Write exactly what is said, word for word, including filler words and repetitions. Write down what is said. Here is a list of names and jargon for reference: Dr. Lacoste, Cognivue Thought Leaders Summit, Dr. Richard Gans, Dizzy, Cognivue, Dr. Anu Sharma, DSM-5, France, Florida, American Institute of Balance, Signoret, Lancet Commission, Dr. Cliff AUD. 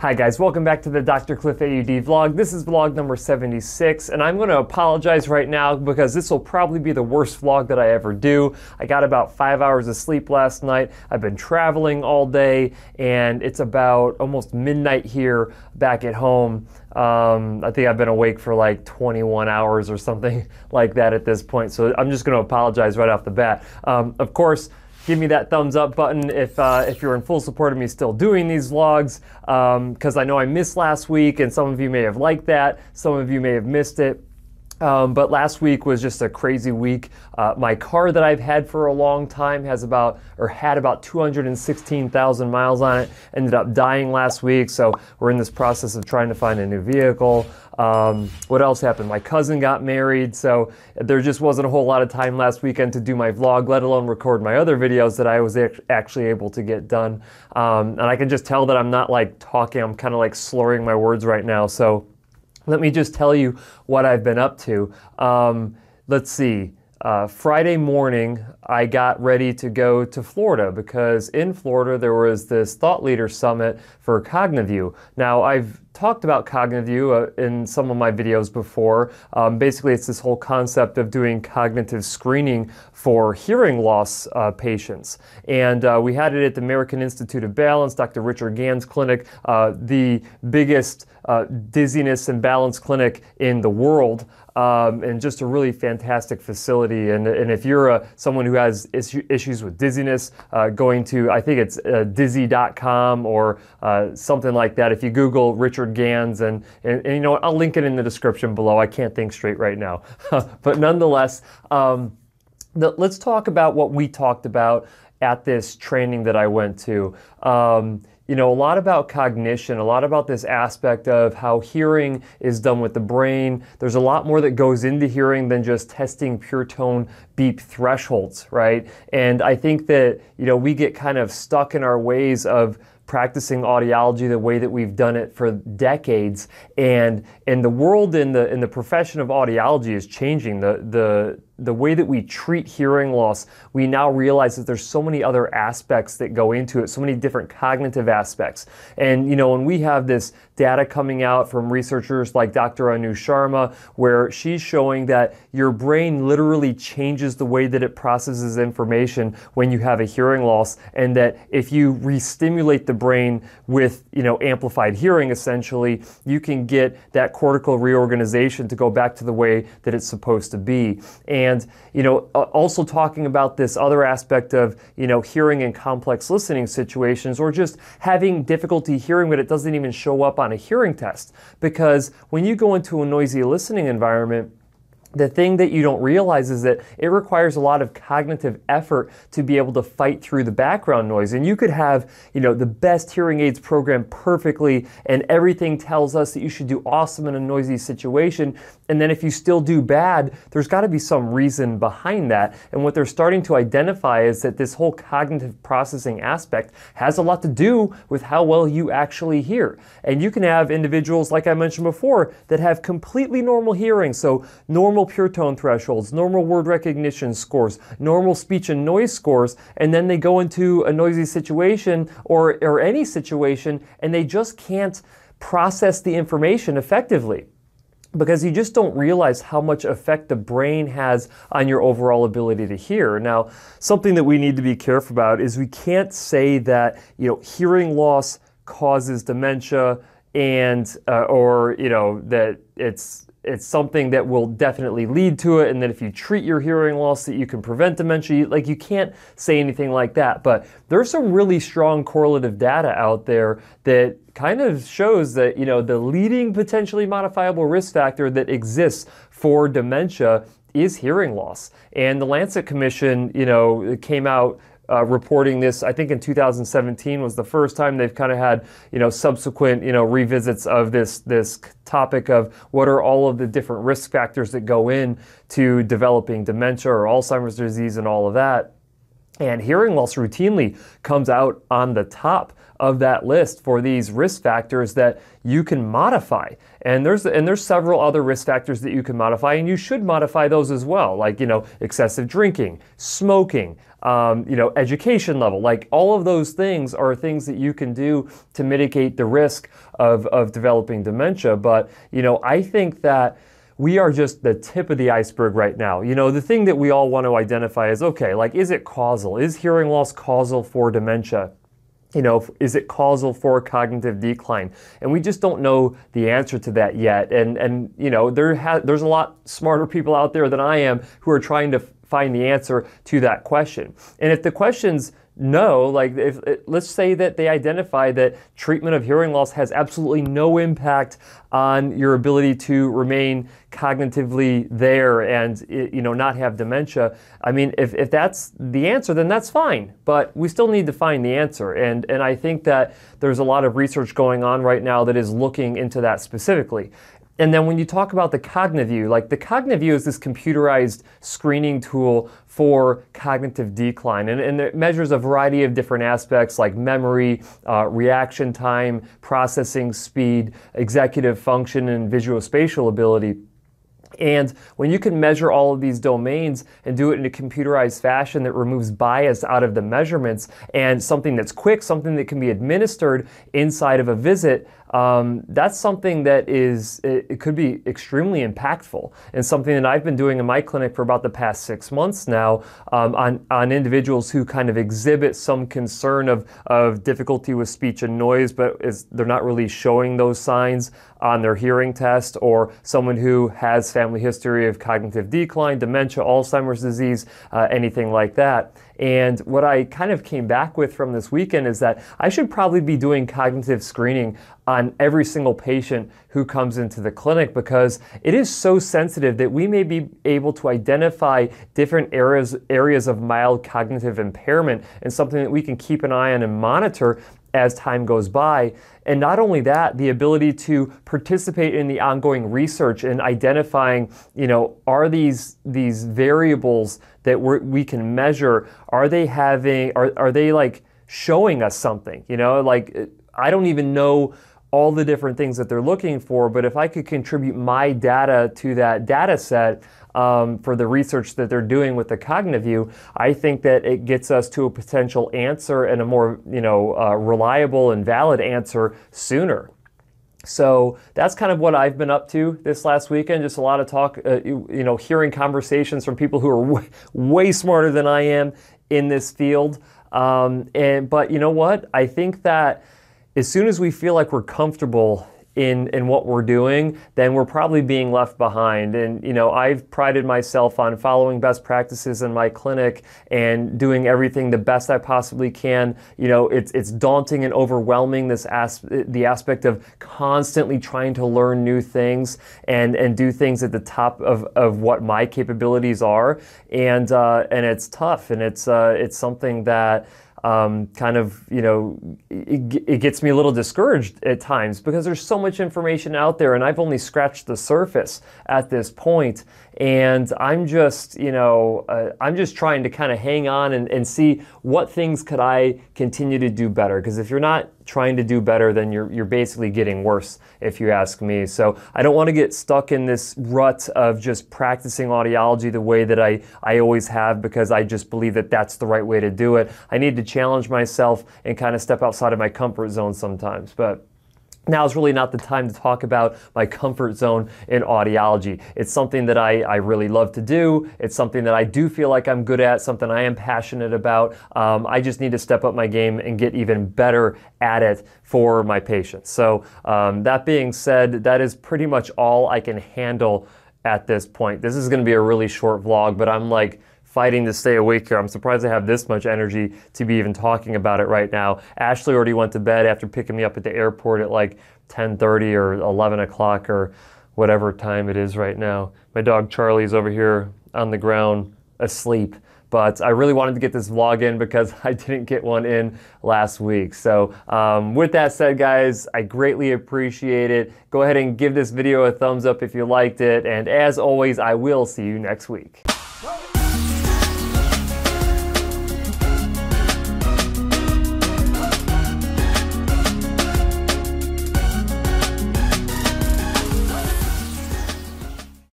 Hi guys, welcome back to the Doctor Cliff A U D vlog. This is vlog number seventy-six, and I'm going to apologize right now because this will probably be the worst vlog that I ever do. I got about five hours of sleep last night. I've been traveling all day, and it's about almost midnight here back at home. Um, I think I've been awake for like twenty-one hours or something like that at this point, so I'm just going to apologize right off the bat. Um, of course, give me that thumbs up button if uh, if you're in full support of me still doing these vlogs, because um, I know I missed last week, and some of you may have liked that, some of you may have missed it. Um, but last week was just a crazy week. Uh, my car that I've had for a long time has about, or had about two hundred sixteen thousand miles on it, ended up dying last week, so we're in this process of trying to find a new vehicle. Um, what else happened? My cousin got married, so there just wasn't a whole lot of time last weekend to do my vlog, let alone record my other videos that I was actually able to get done. Um, and I can just tell that I'm not like talking, I'm kind of like slurring my words right now, so let me just tell you what I've been up to. Um, let's see, uh, Friday morning, I got ready to go to Florida because in Florida, there was this thought leader summit for Cognivue. Now, I've talked about Cognivue uh, in some of my videos before. Um, basically, it's this whole concept of doing cognitive screening for hearing loss uh, patients. And uh, we had it at the American Institute of Balance, Doctor Richard Gans clinic, uh, the biggest uh, dizziness and balance clinic in the world, um, and just a really fantastic facility. And, and if you're a, someone who has issue, issues with dizziness, uh, going to, I think it's uh, dizzy dot com or uh, something like that. If you Google Richard Gans, and, and, and you know what, I'll link it in the description below. I can't think straight right now. But nonetheless, um, the, let's talk about what we talked about at this training that I went to. Um, you know, a lot about cognition, a lot about this aspect of how hearing is done with the brain. There's a lot more that goes into hearing than just testing pure tone beep thresholds, right? And I think that, you know, we get kind of stuck in our ways of practicing audiology the way that we've done it for decades, and and the world in the in the profession of audiology is changing. The the the way that we treat hearing loss, we now realize that there's so many other aspects that go into it, so many different cognitive aspects. And you know, when we have this data coming out from researchers like Doctor Anu Sharma, where she's showing that your brain literally changes the way that it processes information when you have a hearing loss, and that if you re-stimulate the brain with, you know, amplified hearing, essentially, you can get that cortical reorganization to go back to the way that it's supposed to be. And, you know, also talking about this other aspect of, you know, hearing in complex listening situations, or just having difficulty hearing, but it doesn't even show up on a hearing test. Because when you go into a noisy listening environment, the thing that you don't realize is that it requires a lot of cognitive effort to be able to fight through the background noise. And you could have, you know, the best hearing aids program perfectly, and everything tells us that you should do awesome in a noisy situation. And then if you still do bad, there's got to be some reason behind that. And what they're starting to identify is that this whole cognitive processing aspect has a lot to do with how well you actually hear. And you can have individuals, like I mentioned before, that have completely normal hearing. So normal pure tone thresholds, normal word recognition scores, normal speech and noise scores, and then they go into a noisy situation or, or any situation, and they just can't process the information effectively. Because you just don't realize how much effect the brain has on your overall ability to hear. Now, something that we need to be careful about is we can't say that, you know, hearing loss causes dementia, and uh, or, you know, that it's It's something that will definitely lead to it, and that if you treat your hearing loss that you can prevent dementia. Like, you can't say anything like that, but there's some really strong correlative data out there that kind of shows that, you know, the leading potentially modifiable risk factor that exists for dementia is hearing loss. And the Lancet Commission, you know, came out Uh, reporting this, I think in two thousand seventeen was the first time. They've kind of had, you know, subsequent, you know, revisits of this this topic of what are all of the different risk factors that go in to developing dementia or Alzheimer's disease and all of that. And hearing loss routinely comes out on the top of that list for these risk factors that you can modify. And there's and there's several other risk factors that you can modify, and you should modify those as well, like, you know, excessive drinking, smoking, um, you know, education level. Like, all of those things are things that you can do to mitigate the risk of, of developing dementia. But, you know, I think that we are just the tip of the iceberg right now. You know, the thing that we all want to identify is, okay, like, is it causal? Is hearing loss causal for dementia? You know, is it causal for cognitive decline? And we just don't know the answer to that yet. And, and you know, there ha there's a lot smarter people out there than I am who are trying to find the answer to that question. And if the question's no, like, if, let's say that they identify that treatment of hearing loss has absolutely no impact on your ability to remain cognitively there and, you know, not have dementia. I mean, if, if that's the answer, then that's fine, but we still need to find the answer. And, and I think that there's a lot of research going on right now that is looking into that specifically. And then when you talk about the Cognivue, like, the Cognivue is this computerized screening tool for cognitive decline, and, and it measures a variety of different aspects like memory, uh, reaction time, processing speed, executive function, and visuospatial ability. And when you can measure all of these domains and do it in a computerized fashion that removes bias out of the measurements, and something that's quick, something that can be administered inside of a visit, um, that's something that is, it, it could be extremely impactful, and something that I've been doing in my clinic for about the past six months now um, on, on individuals who kind of exhibit some concern of, of difficulty with speech and noise, but it's, they're not really showing those signs on their hearing test, or someone who has family history of cognitive decline, dementia, Alzheimer's disease, uh, anything like that. And what I kind of came back with from this weekend is that I should probably be doing cognitive screening on every single patient who comes into the clinic, because it is so sensitive that we may be able to identify different areas, areas of mild cognitive impairment, and something that we can keep an eye on and monitor as time goes by. And not only that, the ability to participate in the ongoing research and identifying, you know, are these these variables that we're, we can measure, are they having, are, are they like showing us something? You know, like, I don't even know all the different things that they're looking for, but if I could contribute my data to that data set, Um, for the research that they're doing with the Cognivue, I think that it gets us to a potential answer, and a more, you know, uh, reliable and valid answer sooner. So that's kind of what I've been up to this last weekend. Just a lot of talk, uh, you, you know, hearing conversations from people who are way, way smarter than I am in this field. Um, and but you know what? I think that as soon as we feel like we're comfortable In, in what we're doing, then we're probably being left behind. And, you know, I've prided myself on following best practices in my clinic and doing everything the best I possibly can. You know, it's, it's daunting and overwhelming, this as, the aspect of constantly trying to learn new things and, and do things at the top of, of what my capabilities are. And, uh, and it's tough, and it's, uh, it's something that Um, kind of, you know, it, it gets me a little discouraged at times, because there's so much information out there, and I've only scratched the surface at this point. And I'm just, you know, uh, I'm just trying to kind of hang on and, and see what things could I continue to do better. Because if you're not trying to do better, then you're, you're basically getting worse, if you ask me. So I don't want to get stuck in this rut of just practicing audiology the way that I, I always have, because I just believe that that's the right way to do it. I need to challenge myself and kind of step outside of my comfort zone sometimes. But now's really not the time to talk about my comfort zone in audiology. It's something that I, I really love to do. It's something that I do feel like I'm good at, something I am passionate about. Um, I just need to step up my game and get even better at it for my patients. So um, that being said, that is pretty much all I can handle at this point. This is going to be a really short vlog, but I'm like fighting to stay awake here. I'm surprised I have this much energy to be even talking about it right now. Ashley already went to bed after picking me up at the airport at like ten thirty or eleven o'clock or whatever time it is right now. My dog Charlie's over here on the ground asleep. But I really wanted to get this vlog in because I didn't get one in last week. So um, with that said, guys, I greatly appreciate it. Go ahead and give this video a thumbs up if you liked it. And as always, I will see you next week.